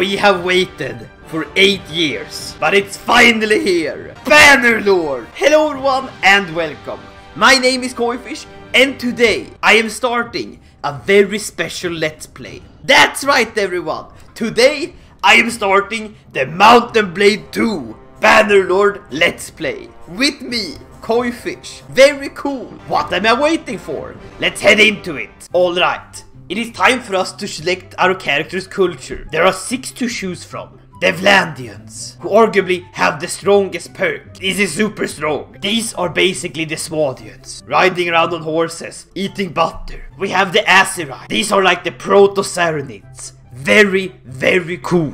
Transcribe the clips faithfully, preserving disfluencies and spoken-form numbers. We have waited for eight years, but it's finally here! Bannerlord! Hello everyone and welcome! My name is Koifish and today I am starting a very special Let's Play. That's right everyone! Today I am starting the Mount and Blade two Bannerlord Let's Play. With me, Koifish. Very cool! What am I waiting for? Let's head into it! Alright. It is time for us to select our character's culture. There are six to choose from. The Vlandians, who arguably have the strongest perk. This is super strong. These are basically the Sturgeons, riding around on horses, eating butter. We have the Aserai. These are like the proto-Sarenids. Very, very cool.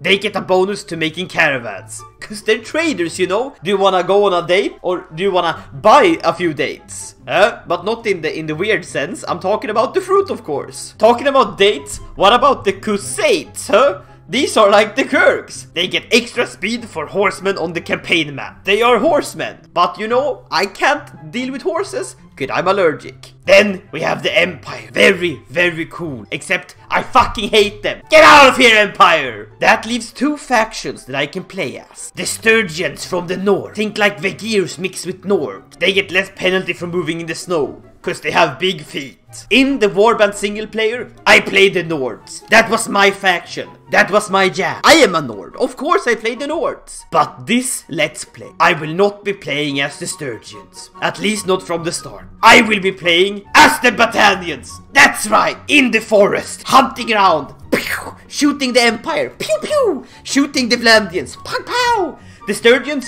They get a bonus to making caravans. Cause they're traders, you know? Do you wanna go on a date? Or do you wanna buy a few dates? Uh, but not in the in the weird sense. I'm talking about the fruit, of course. Talking about dates, what about the Khuzaits, huh? These are like the Kurgs. They get extra speed for horsemen on the campaign map. They are horsemen. But you know, I can't deal with horses because I'm allergic. Then we have the Empire. Very, very cool. Except I fucking hate them. Get out of here, Empire! That leaves two factions that I can play as. The Sturgeons from the north. Think like Vegeers mixed with Nords. They get less penalty for moving in the snow, because they have big feet. In the Warband single player, I played the Nords. That was my faction. That was my jam. I am a Nord. Of course I played the Nords. But this Let's Play, I will not be playing as the Sturgeons. At least not from the start. I will be playing as the Battanians. That's right. In the forest. Hunting around. Pew, shooting the Empire. Pew pew. Shooting the Vlandians. Pow pow. The Sturgeons.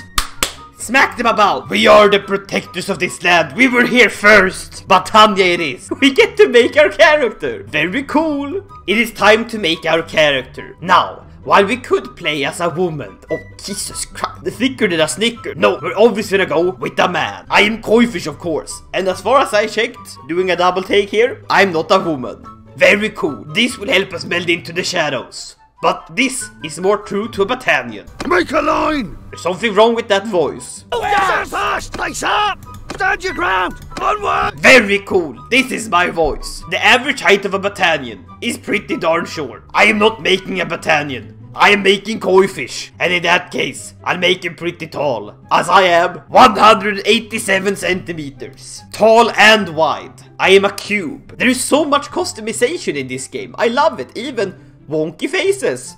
Smack them about! We are the protectors of this land! We were here first! Battania it is! We get to make our character! Very cool! It is time to make our character. Now, while we could play as a woman... Oh, Jesus Christ! The thicker than a snicker! No, we're obviously gonna go with a man! I am Koifish, of course! And as far as I checked, doing a double take here, I'm not a woman. Very cool! This will help us meld into the shadows. But this is more true to a Battanian. Make a line! There's something wrong with that voice. Oh, yes! Fast! Face up! Stand your ground! Onward! Very cool. This is my voice. The average height of a Battanian is pretty darn short. I am not making a Battanian. I am making Koifish. And in that case, I'll make him pretty tall. As I am one hundred eighty-seven centimeters. Tall and wide. I am a cube. There is so much customization in this game. I love it. Even... wonky faces.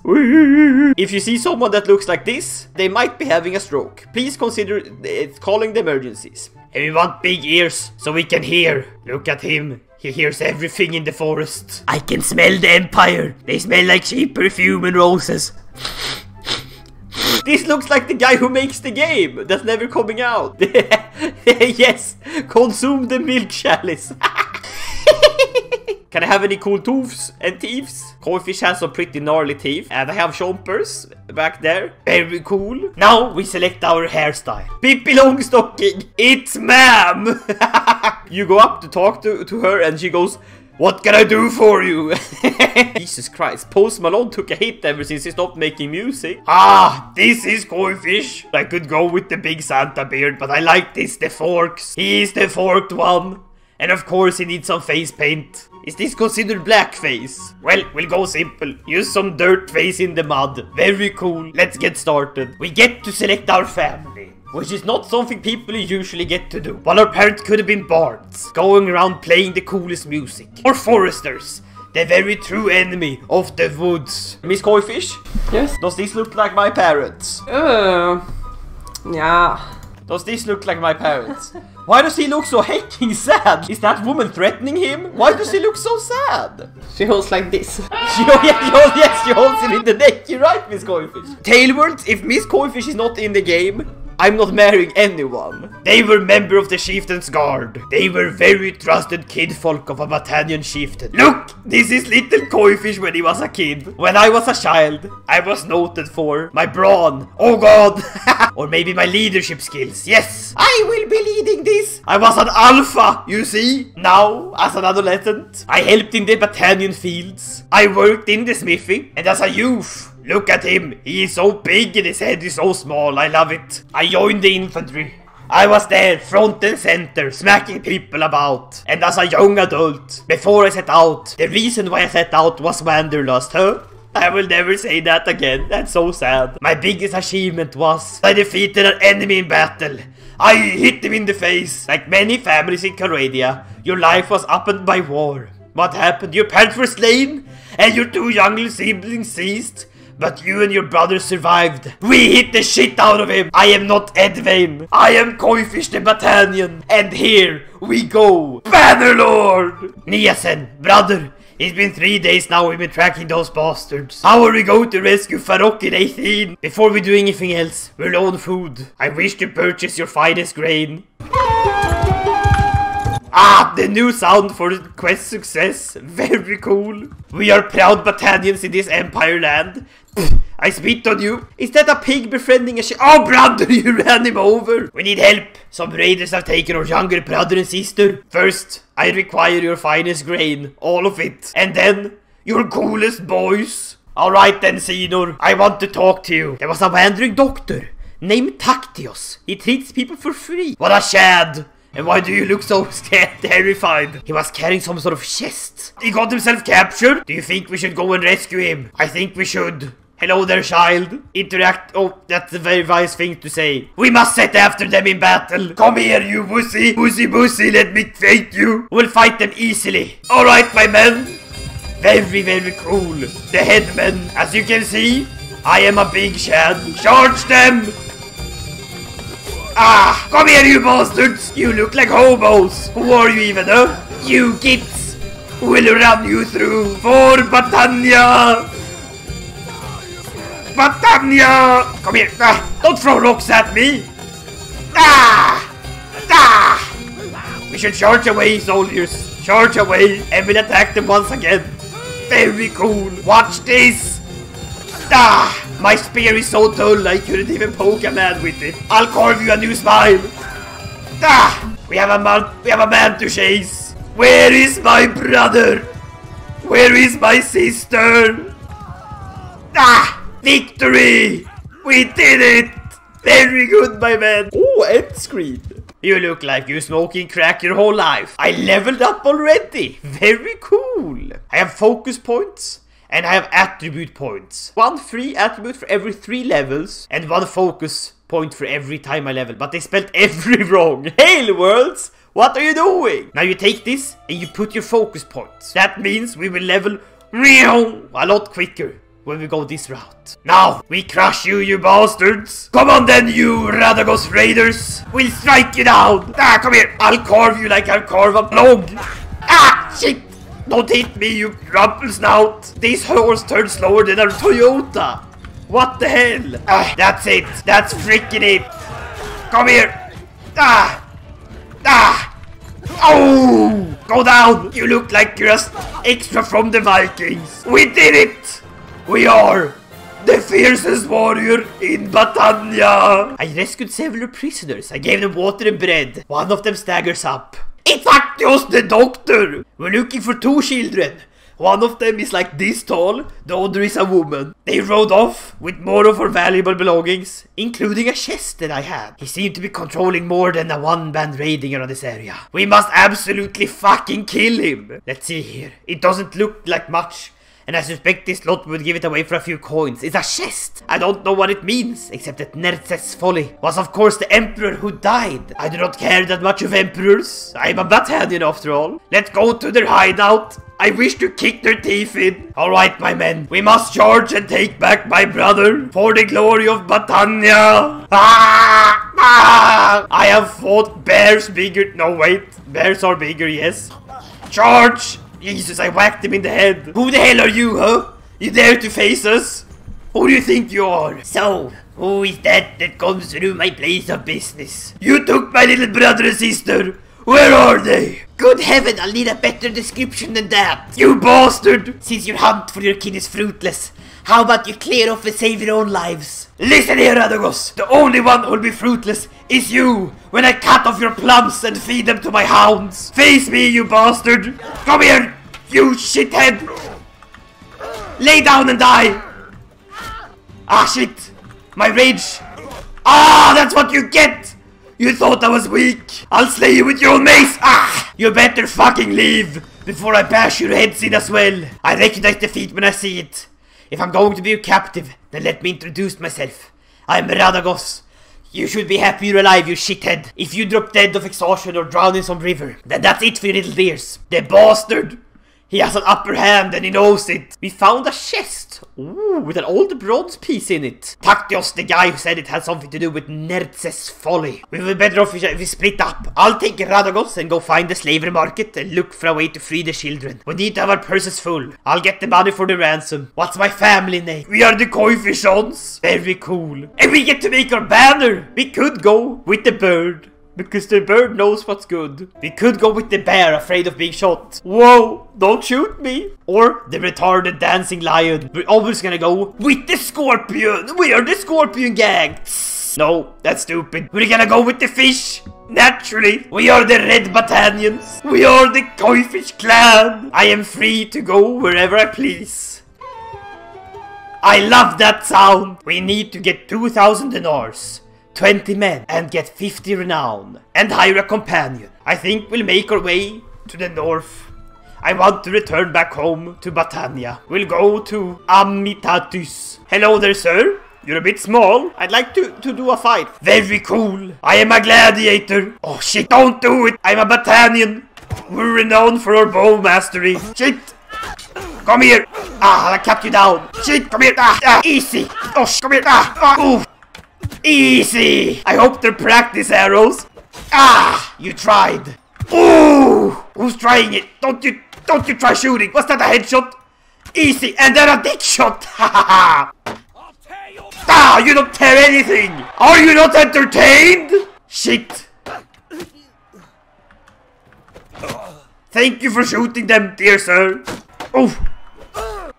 If you see someone that looks like this, they might be having a stroke. Please consider it calling the emergencies. And we want big ears so we can hear. Look at him. He hears everything in the forest. I can smell the Empire. They smell like sheep perfume and roses. This looks like the guy who makes the game that's never coming out. Yes, consume the milk chalice. Can I have any cool tooths and teeths? Koifish has some pretty gnarly teeth. And I have chompers back there. Very cool. Now we select our hairstyle. Pippi Longstocking. It's ma'am. You go up to talk to, to her and she goes, "What can I do for you?" Jesus Christ. Post Malone took a hit ever since he stopped making music. Ah, this is Koifish. I could go with the big Santa beard, but I like this, the forks. He is the forked one. And of course he needs some face paint. Is this considered blackface? Well, we'll go simple. Use some dirt face in the mud. Very cool. Let's get started. We get to select our family, which is not something people usually get to do. But our parents could have been bards, going around playing the coolest music. Or foresters, the very true enemy of the woods. Miss Koifish? Yes? Does this look like my parents? Uh, yeah. Does this look like my parents? Why does he look so hecking sad? Is that woman threatening him? Why does he look so sad? She holds like this. she, oh, yeah, she holds, yes, she holds him in the neck. You're right, Miss Koifish. Tailwords, if Miss Koifish is not in the game, I'm not marrying anyone. They were member of the chieftain's guard. They were very trusted kinfolk of a Battanian chieftain. Look, this is little Koifish when he was a kid. When I was a child, I was noted for my brawn. Oh god. Or maybe my leadership skills. Yes, I will be leading this. I was an alpha, you see. Now, as an adolescent, I helped in the Battanian fields. I worked in the smithy. And as a youth... look at him, he is so big and his head is so small, I love it. I joined the infantry. I was there, front and center, smacking people about. And as a young adult, before I set out, the reason why I set out was wanderlust, huh? I will never say that again. That's so sad. My biggest achievement was I defeated an enemy in battle. I hit him in the face. Like many families in Calradia, your life was upended by war. What happened? Your parents were slain, and your two younger siblings ceased. But you and your brother survived. We hit the shit out of him. I am not Edvane. I am Koifish the Battanian. And here we go. Bannerlord! Niasen, brother. It's been three days now we've been tracking those bastards. How are we going to rescue Farok in eighteen? Before we do anything else, we're low on food. I wish to purchase your finest grain. Ah, the new sound for quest success. Very cool. We are proud Battanians in this Empire land. Pfft, I spit on you. Is that a pig befriending a sh- Oh, brother, you ran him over. We need help. Some raiders have taken our younger brother and sister. First, I require your finest grain. All of it. And then, your coolest boys. Alright then, Senor. I want to talk to you. There was a wandering doctor named Taktios. He treats people for free. What a shad. And why do you look so scared, terrified? He was carrying some sort of chest. He got himself captured. Do you think we should go and rescue him? I think we should. Hello there, child. Interact. Oh, that's a very wise thing to say. We must set after them in battle. Come here, you wussy. Wussy, wussy, let me fight you. We'll fight them easily. Alright, my men. Very, very cool. The headmen. As you can see, I am a big shad. Charge them! Ah! Come here, you bastards! You look like hobos! Who are you even, huh? You kids! We'll run you through for Battania! Battania! Come here! Ah, don't throw rocks at me! Ah! Ah! We should charge away, soldiers! Charge away! And we'll attack them once again! Very cool! Watch this! Ah! My spear is so dull I couldn't even poke a man with it. I'll carve you a new smile. Ah! We have a man. We have a man to chase. Where is my brother? Where is my sister? Ah! Victory! We did it! Very good, my man. Oh, end screen. You look like you're smoking crack your whole life. I leveled up already. Very cool. I have focus points. And I have attribute points. One free attribute for every three levels. And one focus point for every time I level. But they spelled every wrong. Hail worlds! What are you doing? Now you take this and you put your focus points. That means we will level a lot quicker when we go this route. Now we crush you, you bastards. Come on then, you Radagos raiders. We'll strike you down. Ah, come here. I'll carve you like I'll carve a log. Ah, shit. Don't hit me, you rumpelsnout! This horse turns slower than a Toyota! What the hell? Ah, that's it! That's freaking it! Come here! Ah! Ah! Oh! Go down! You look like you're an extra from the Vikings! We did it! We are the fiercest warrior in Battania! I rescued several prisoners. I gave them water and bread. One of them staggers up. It's Taktios the doctor! We're looking for two children. One of them is like this tall, the other is a woman. They rode off with more of her valuable belongings, including a chest that I had. He seemed to be controlling more than a one-band raiding around this area. We must absolutely fucking kill him! Let's see here. It doesn't look like much, and I suspect this lot would give it away for a few coins. It's a chest! I don't know what it means, except that Nerces' folly was of course the emperor who died. I do not care that much of emperors. I am a Battanian after all. Let's go to their hideout. I wish to kick their teeth in. Alright, my men. We must charge and take back my brother for the glory of Battania. Ah! Ah! I have fought bears bigger. No, wait. Bears are bigger, yes. Charge! Jesus, I whacked him in the head. Who the hell are you, huh? You dare to face us? Who do you think you are? So, who is that that comes through my place of business? You took my little brother and sister. Where are they? Good heaven, I'll need a better description than that. You bastard! Since your hunt for your kin is fruitless, how about you clear off and save your own lives? Listen here, Radagos. The only one who will be fruitless is you when I cut off your plums and feed them to my hounds. Face me, you bastard. Come here, you shithead. Lay down and die. Ah, shit. My rage. Ah, that's what you get. You thought I was weak. I'll slay you with your own mace. Ah, you better fucking leave before I bash your heads in as well. I recognize defeat when I see it. If I'm going to be a captive, then let me introduce myself. I'm Radagos. You should be happy you're alive, you shithead. If you drop dead of exhaustion or drown in some river, then that's it for your little ears. The bastard! He has an upper hand and he knows it. We found a chest. Ooh, with an old bronze piece in it. Taktios, the guy who said it, had something to do with Nerces' folly. We were better off if we split up. I'll take Radagos and go find the slavery market and look for a way to free the children. We need to have our purses full. I'll get the money for the ransom. What's my family name? We are the Koifishons. Very cool. And we get to make our banner. We could go with the bird, because the bird knows what's good. We could go with the bear, afraid of being shot. Whoa, don't shoot me. Or the retarded dancing lion. We're always gonna go with the scorpion. We are the scorpion gang. No, that's stupid. We're gonna go with the fish. Naturally, we are the Red Battanians. We are the Koifish clan. I am free to go wherever I please. I love that sound. We need to get two thousand dinars. twenty men and get fifty renown and hire a companion. I think we'll make our way to the north. I want to return back home to Battania. We'll go to Amitatus. Hello there, sir. You're a bit small. I'd like to, to do a fight. Very cool. I am a gladiator. Oh shit, don't do it. I'm a Battanian. We're renowned for our bow mastery. Shit. Come here. Ah, I'll cut you down. Shit, come here. Ah, ah. Easy. Oh shit, come here. Ah, ah. Ooh. Easy! I hope they're practice arrows. Ah! You tried. Ooh! Who's trying it? Don't you, don't you try shooting. Was that a headshot? Easy! And then a dick shot! Ha ha ha! Ah! You don't tear anything! Are you not entertained? Shit! Thank you for shooting them, dear sir. Oof! Ah!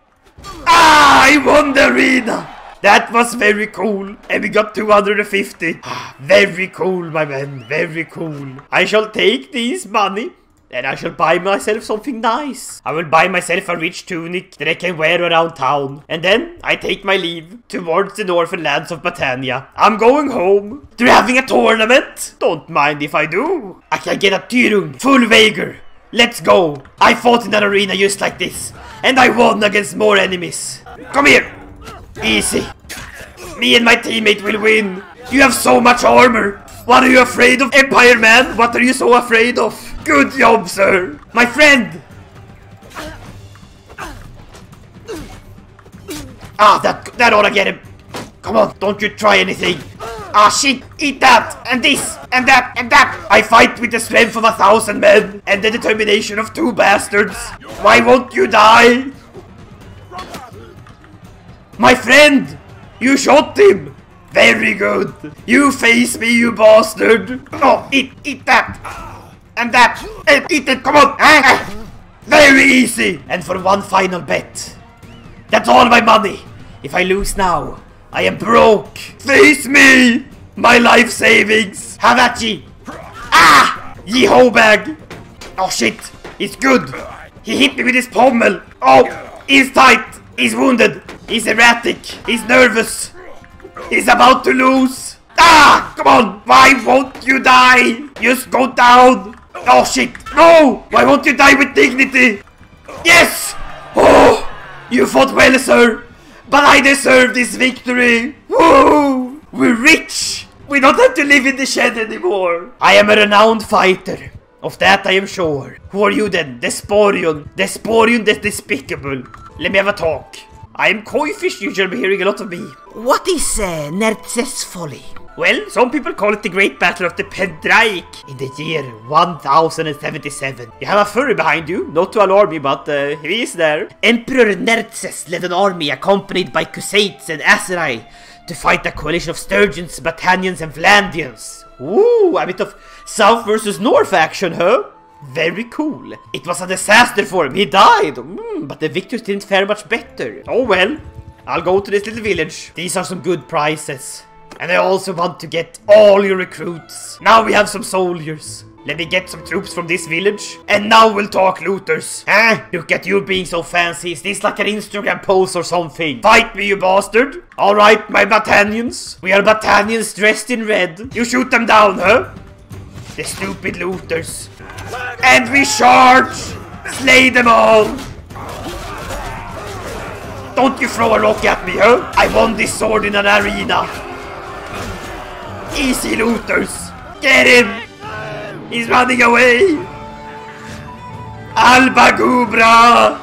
I won the arena! That was very cool, and we got two hundred fifty. Very cool, my man, very cool. I shall take this money, and I shall buy myself something nice. I will buy myself a rich tunic that I can wear around town. And then I take my leave towards the northern lands of Battania. I'm going home. They're having a tournament. Don't mind if I do. I can get a Tyrun, full Vagor. Let's go. I fought in an arena just like this, and I won against more enemies. Come here. Easy. Me and my teammate will win. You have so much armor. What are you afraid of, Empire man? What are you so afraid of? Good job, sir. My friend. Ah, that, that ought to get him. Come on, don't you try anything. Ah, shit. Eat that, and this, and that, and that. I fight with the strength of a thousand men and the determination of two bastards. Why won't you die? My friend! You shot him! Very good! You face me, you bastard! Oh, eat, eat that! And that! And eat it, come on! Very easy! And for one final bet. That's all my money! If I lose now, I am broke! Face me! My life savings! Have at ye! Ah! Ye ho bag! Oh shit! It's good! He hit me with his pommel! Oh! He's tight! He's wounded! He's erratic. He's nervous. He's about to lose. Ah! Come on! Why won't you die? Just go down. Oh shit! No! Why won't you die with dignity? Yes! Oh! You fought well, sir. But I deserve this victory. Woo! We're rich. We don't have to live in the shed anymore. I am a renowned fighter. Of that I am sure. Who are you then? Desporion. Desporion the Despicable. Let me have a talk. I am Koifish, you shall be hearing a lot of me. What is uh, Nerces' folly? Well, some people call it the Great Battle of the Pendraic in the year one thousand seventy-seven. You have a furry behind you, not to alarm you, but uh, he is there. Emperor Nerces led an army accompanied by Khuzaits and Aserai to fight a coalition of Sturgeons, Battanians and Vlandians. Ooh, a bit of South versus North action, huh? Very cool. It was a disaster for him. He died. Mm, but the victors didn't fare much better. Oh well. I'll go to this little village. These are some good prizes. And I also want to get all your recruits. Now we have some soldiers. Let me get some troops from this village. And now we'll talk looters. Eh? Look at you being so fancy. Is this like an Instagram post or something? Fight me, you bastard. Alright, my Battanians. We are Battanians dressed in red. You shoot them down, huh? The stupid looters. And we charge! Slay them all! Don't you throw a rock at me, huh? I won this sword in an arena. Easy looters. Get him. He's running away. Albagubra.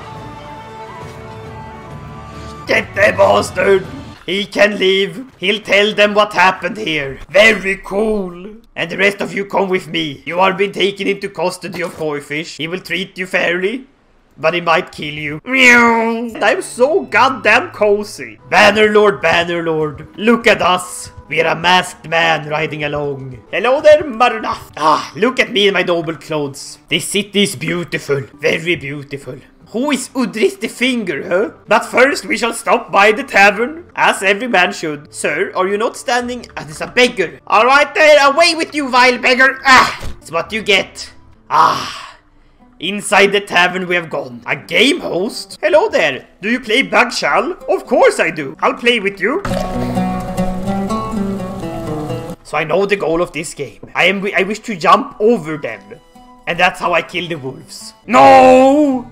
Get the bastard. He can leave. He'll tell them what happened here. Very cool. And the rest of you come with me. You are being taken into custody of Koifish. He will treat you fairly, but he might kill you. I'm so goddamn cozy. Bannerlord, Bannerlord. Look at us. We are a masked man riding along. Hello there, Maruna. Ah, look at me in my noble clothes. This city is beautiful. Very beautiful. Who is Udris the Finger, huh? But first we shall stop by the tavern, as every man should. Sir, are you not standing as a beggar? Alright there, away with you, vile beggar! Ah! It's what you get. Ah! Inside the tavern we have gone. A game host? Hello there! Do you play Bagshall? Of course I do! I'll play with you. So I know the goal of this game. I am. I wish to jump over them. And that's how I kill the wolves. No!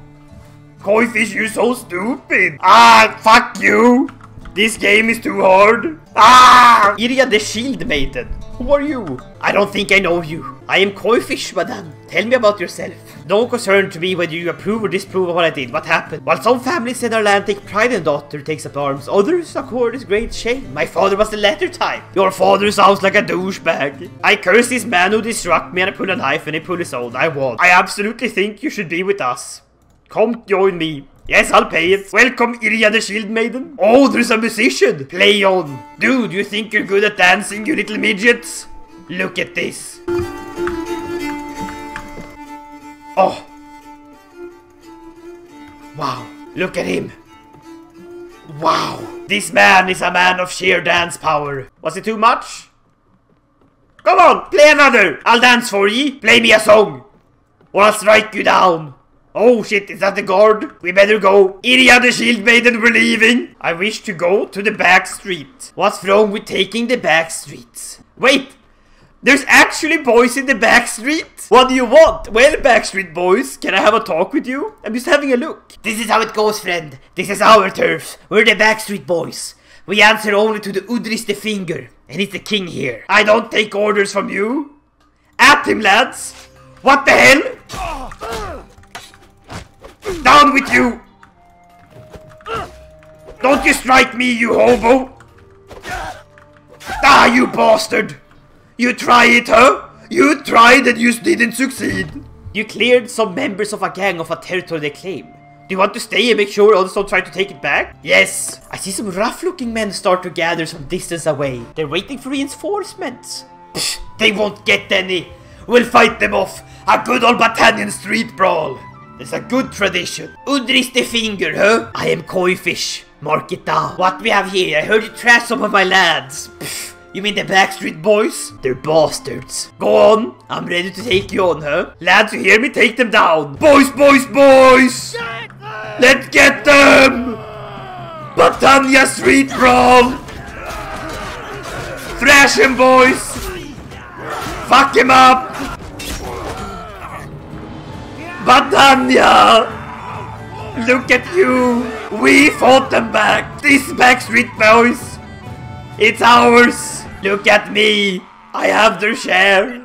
Koifish, you're so stupid! Ah, fuck you! This game is too hard! Ah! Iria the Shield Maiden, who are you? I don't think I know you. I am Koifish, madame. Tell me about yourself. No concern to me whether you approve or disapprove of what I did, what happened. While some families in Ireland take pride in daughter takes up arms, others accord is great shame. My father was the latter type. Your father sounds like a douchebag. I curse this man who struck me and I pull a knife and he pull his own. I won. I absolutely think you should be with us. Come join me. Yes, I'll pay it. Welcome, Iria the Shield Maiden. Oh, there's a musician. Play on. Dude, you think you're good at dancing, you little midgets? Look at this. Oh. Wow. Look at him. Wow. This man is a man of sheer dance power. Was it too much? Come on, play another. I'll dance for ye. Play me a song, or I'll strike you down. Oh shit, is that the guard? We better go. Iria the Shield Maiden, we're leaving. I wish to go to the back street. What's wrong with taking the back streets? Wait, there's actually boys in the back street? What do you want? Well, backstreet boys, can I have a talk with you? I'm just having a look. This is how it goes, friend. This is our turf. We're the backstreet boys. We answer only to the Udris the Finger. And he's the king here. I don't take orders from you. At him, lads. What the hell? Oh. Down with you! Don't you strike me, you hobo! Ah, you bastard! You try it, huh? You tried and you didn't succeed! You cleared some members of a gang of a territory they claim. Do you want to stay and make sure others don't try to take it back? Yes! I see some rough-looking men start to gather some distance away. They're waiting for reinforcements. Psh, they won't get any! We'll fight them off! A good old Battanian street brawl! It's a good tradition. Udris the Finger, huh? I am Koifish. Mark it down. What we have here? I heard you trash some of my lads. Pff, you mean the backstreet boys? They're bastards. Go on. I'm ready to take you on, huh? Lads, you hear me? Take them down. Boys, boys, boys! Get them! Let's get them! Battania Street Brawl! Thrash him, boys! Fuck him up! Battania! Look at you! We fought them back! This backstreet boys! It's ours! Look at me! I have their share!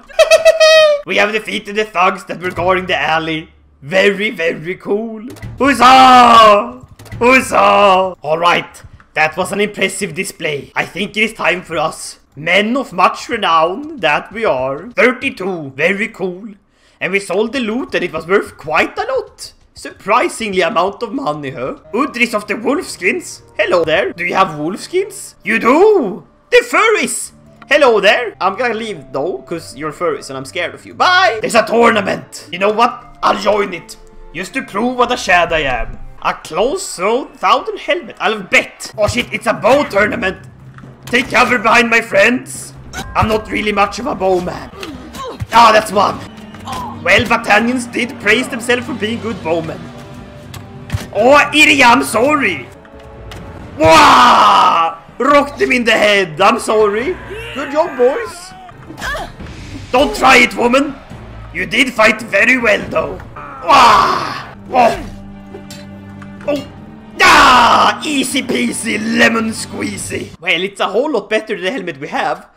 We have defeated the thugs that were guarding the alley. Very, very cool. Huzzah! Huzzah! Alright, that was an impressive display. I think it is time for us. Men of much renown that we are. thirty-two. Very cool. And we sold the loot and it was worth quite a lot. Surprisingly amount of money, huh? Udris of the Wolfskins. Hello there. Do you have wolfskins? You do. The furries. Hello there. I'm gonna leave though, because you're furries and I'm scared of you. Bye. There's a tournament. You know what? I'll join it. Just to prove what a shad I am. A close thousand helmet. I'll bet. Oh shit, it's a bow tournament. Take cover behind my friends. I'm not really much of a bowman. Ah, oh, that's one. Well, Battanians did praise themselves for being good bowmen. Oh, Iria, I'm sorry! Wow! Rocked him in the head, I'm sorry. Good job, boys. Don't try it, woman. You did fight very well, though. Wow! Whoa. Oh! Oh! Ah! Yeah! Easy peasy, lemon squeezy. Well, it's a whole lot better than the helmet we have.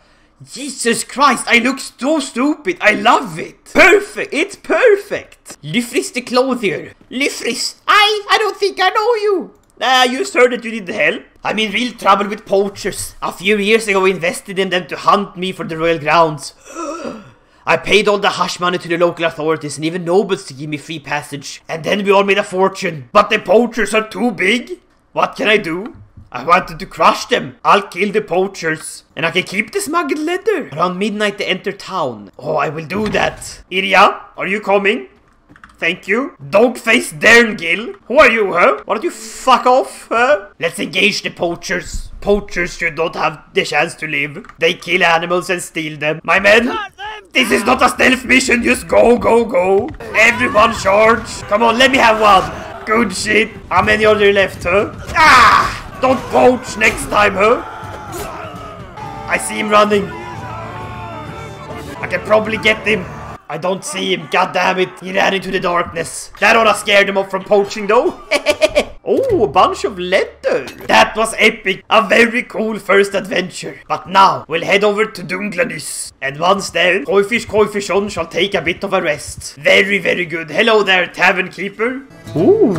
Jesus Christ, I look so stupid. I love it. Perfect, it's perfect. Lifris the clothier. Lifris, I, I don't think I know you. Nah, you heard that you didn't help. I'm in real trouble with poachers. A few years ago I invested in them to hunt me for the royal grounds. I paid all the hush money to the local authorities and even nobles to give me free passage. And then we all made a fortune. But the poachers are too big. What can I do? I wanted to crush them. I'll kill the poachers. And I can keep the smuggled leather. Around midnight they enter town. Oh, I will do that. Iria, are you coming? Thank you. Dogface Derngill. Who are you, huh? Why don't you fuck off, huh? Let's engage the poachers. Poachers should not have the chance to live. They kill animals and steal them. My men, them this is not a stealth mission. Just go, go, go. Everyone charge. Come on, let me have one. Good shit. How many are there left, huh? Ah! Don't poach next time, huh? I see him running. I can probably get him. I don't see him, god damn it. He ran into the darkness. That oughta scared him off from poaching though. Oh, a bunch of leather. That was epic. A very cool first adventure. But now, we'll head over to Dunglanus. And once there, Koifish Koifishon shall take a bit of a rest. Very, very good. Hello there, tavern keeper. Ooh,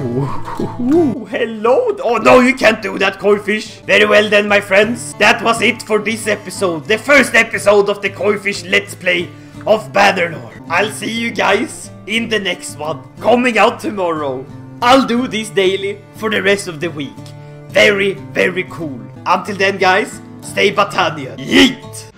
ooh, hello. Oh no, you can't do that, Koifish. Very well then, my friends. That was it for this episode. The first episode of the Koifish Let's Play of Bannerlord. I'll see you guys in the next one, coming out tomorrow. I'll do this daily for the rest of the week. Very, very cool. Until then, guys, stay Battania. Yeet!